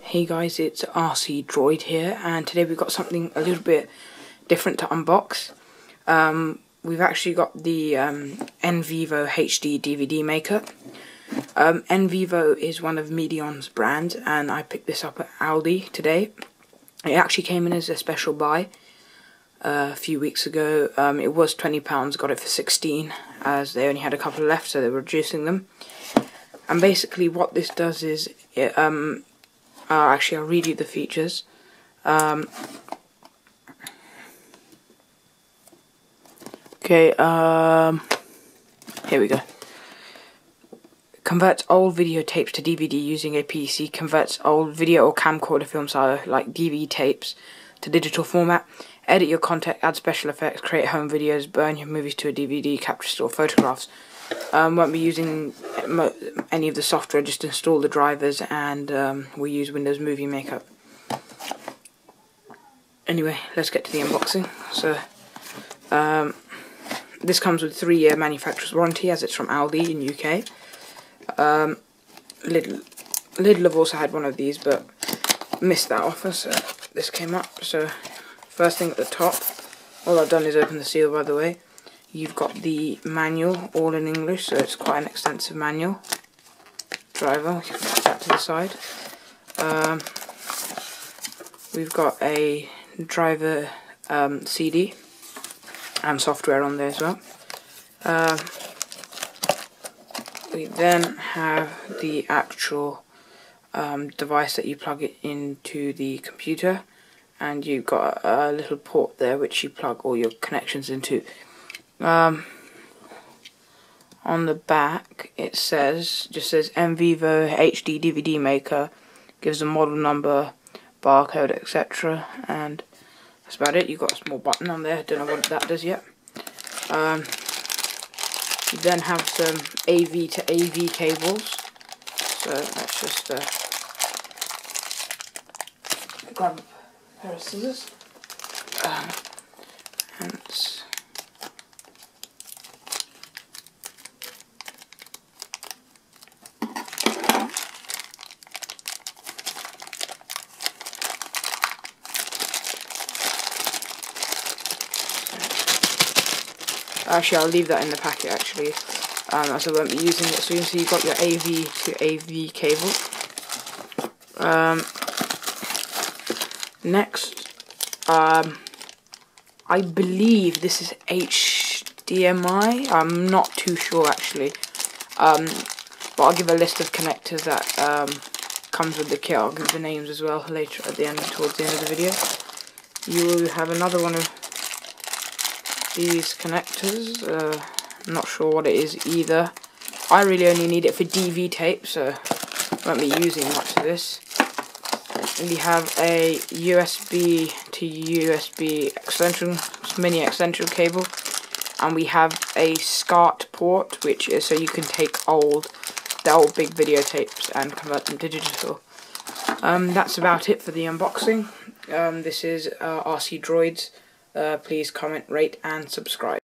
Hey guys, it's RC Droid here, and today we've got something a little bit different to unbox. We've actually got the Envivo HD DVD maker. Envivo is one of Medion's brands, and I picked this up at Aldi today. It actually came in as a special buy a few weeks ago. It was £20, got it for 16 as they only had a couple left, so they were reducing them. And basically what this does is it, actually, I'll read you the features. Here we go. Converts old videotapes to DVD using a PC. Converts old video or camcorder films, like DV tapes, to digital format. Edit your content, add special effects, create home videos, burn your movies to a DVD, capture store photographs. Won't be using any of the software, just install the drivers, and we'll use Windows Movie Maker. Anyway, let's get to the unboxing. So, this comes with 3-year manufacturer's warranty, as it's from Aldi in UK. Lidl have also had one of these, but missed that offer, so this came up. So, first thing at the top, all I've done is open the seal, by the way. You've got the manual, all in English, so it's quite an extensive manual. Driver, you can put that to the side. We've got a driver CD and software on there as well. We then have the actual device that you plug it into the computer, and you've got a little port there which you plug all your connections into. On the back it just says Envivo HD DVD maker, gives a model number, barcode, etc, and that's about it. You've got a small button on there, don't know what that does yet. You then have some AV to AV cables, so let's just grab a pair of scissors and it's actually, I'll leave that in the packet actually, as I won't be using it soon. So you've got your AV to AV cable. Next, I believe this is HDMI. I'm not too sure actually, but I'll give a list of connectors that comes with the kit. I'll give the names as well later at the end, towards the end of the video. You will have another one of these connectors. I'm not sure what it is either. I really only need it for DV tape, so I won't be using much of this. And we have a USB to USB extension, mini extension cable, and we have a SCART port, which is so you can take the old big videotapes and convert them to digital. That's about it for the unboxing. This is RC Droids. Please comment, rate, and subscribe.